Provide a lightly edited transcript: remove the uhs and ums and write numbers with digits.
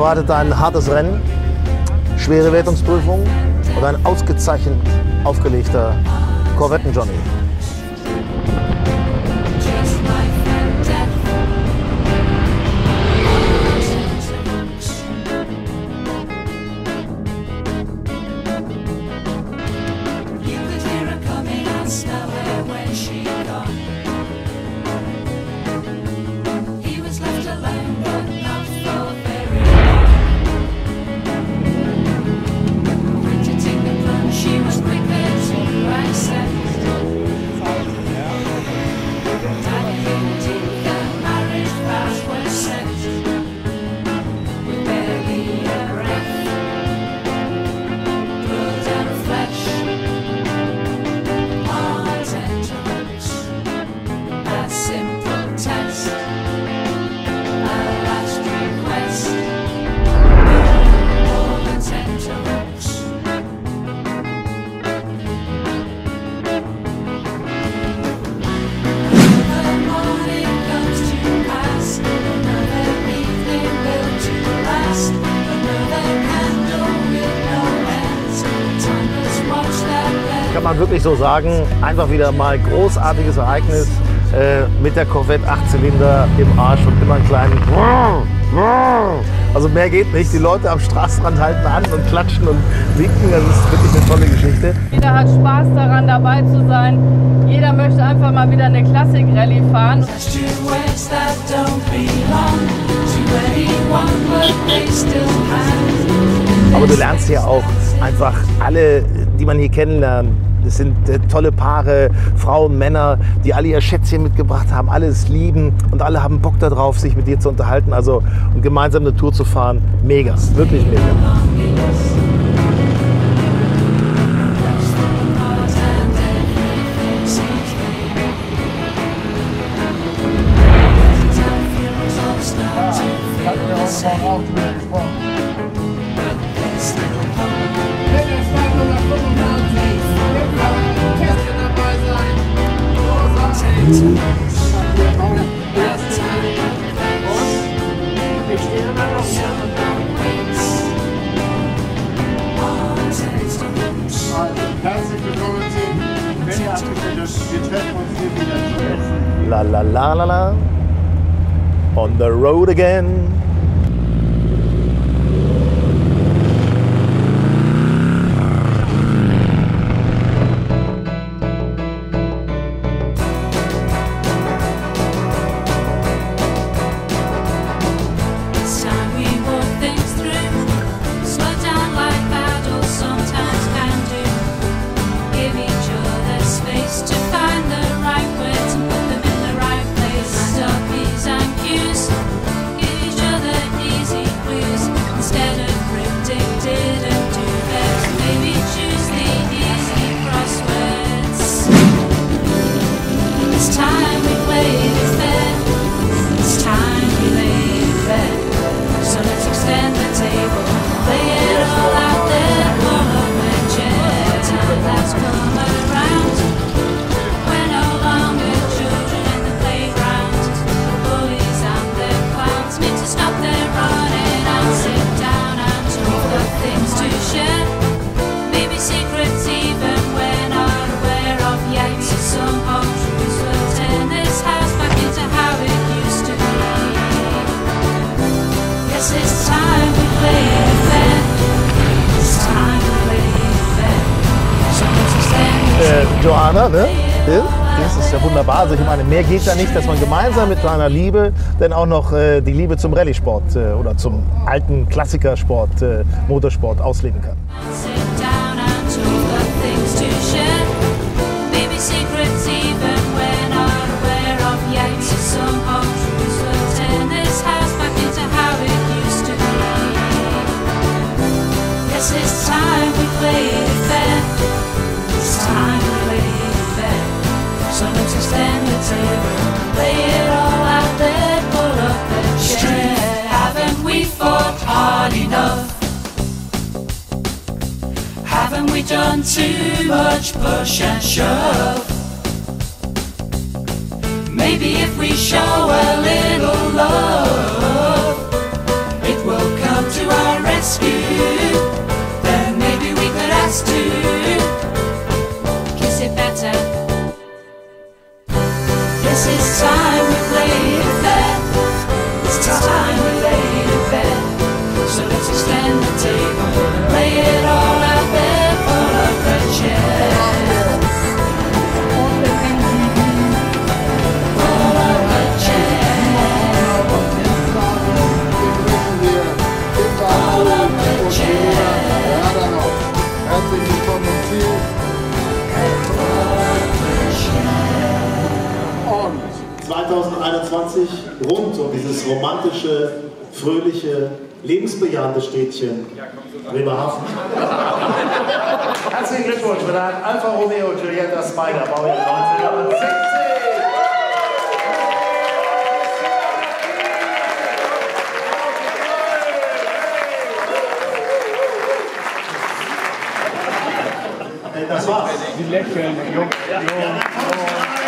erwartet ein hartes Rennen, schwere Wertungsprüfungen und ein ausgezeichnet aufgelegter Corvetten-Johnny. Kann man wirklich so sagen, einfach wieder mal großartiges Ereignis mit der Corvette 8-Zylinder im Arsch und immer einen kleinen also mehr geht nicht, die Leute am Straßenrand halten an und klatschen und winken, das ist wirklich eine tolle Geschichte. Jeder hat Spaß daran, dabei zu sein, jeder möchte einfach mal wieder eine Klassik-Rallye fahren. Aber du lernst hier auch einfach alle, die man hier kennenlernt. Es sind tolle Paare, Frauen, Männer, die alle ihr Schätzchen mitgebracht haben, alles lieben und alle haben Bock darauf, sich mit dir zu unterhalten, also und gemeinsam eine Tour zu fahren. Mega, wirklich mega. La la la la la, on the road again. Johanna, ne? Das ist ja wunderbar. Also ich meine, mehr geht ja nicht, dass man gemeinsam mit seiner Liebe dann auch noch die Liebe zum Rallye-Sport oder zum alten Klassikersport, Motorsport ausleben kann. Haven't we done too much push and shove? Maybe if we show a little love, it will come to rescue, then maybe we could ask to kiss it better. Yes, it's time we play it fair. It's time we lay it fair. So let's extend the table and lay it all out there for a fresh air. Und 2021 rund um dieses romantische, fröhliche, lebensbejahende Städtchen Bremerhaven. Herzlichen Glückwunsch mit einem Alfa Romeo Giulietta Spider, Baujahr 1960. Das war's. Die lächeln, Jungs.